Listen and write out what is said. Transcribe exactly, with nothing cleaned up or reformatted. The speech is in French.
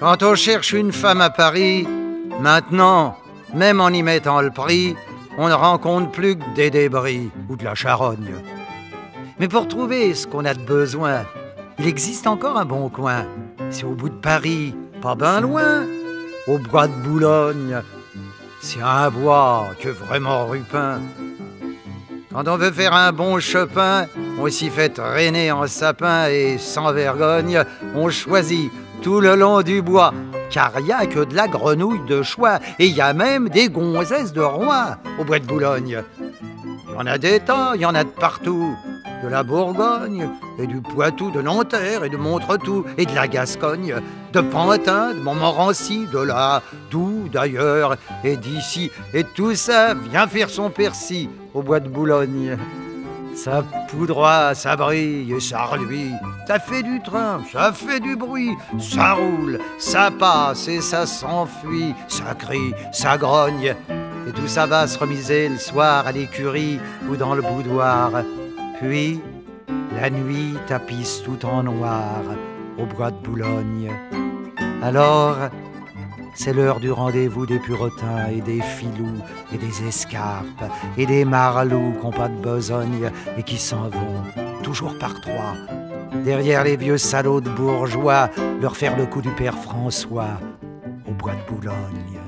Quand on cherche une femme à Paris, maintenant, même en y mettant le prix, on ne rencontre plus que des débris ou de la charogne. Mais pour trouver ce qu'on a de besoin, il existe encore un bon coin. C'est au bout de Paris, pas ben loin, au bois de Boulogne. C'est un bois que vraiment rupin. Quand on veut faire un bon Chopin, on s'y fait traîner en sapin et sans vergogne, on choisit tout le long du bois, car il n'y a que de la grenouille de choix et il y a même des gonzesses de roi au bois de Boulogne. Il y en a des tas, il y en a de partout, de la Bourgogne et du Poitou, de Nanterre et de Montretout et de la Gascogne, de Pantin, de Montmorency, de là, d'où, d'ailleurs et d'ici. Et tout ça vient faire son persil au bois de Boulogne. Ça poudroie, ça brille et ça reluit, ça fait du train, ça fait du bruit, ça roule, ça passe et ça s'enfuit, ça crie, ça grogne, et tout ça va se remiser le soir à l'écurie ou dans le boudoir. Puis, la nuit tapisse tout en noir au bois de Boulogne. Alors, c'est l'heure du rendez-vous des purotins et des filous et des escarpes et des marlous qui n'ont pas de besogne et qui s'en vont, toujours par trois, derrière les vieux salauds de bourgeois, leur faire le coup du père François au bois de Boulogne.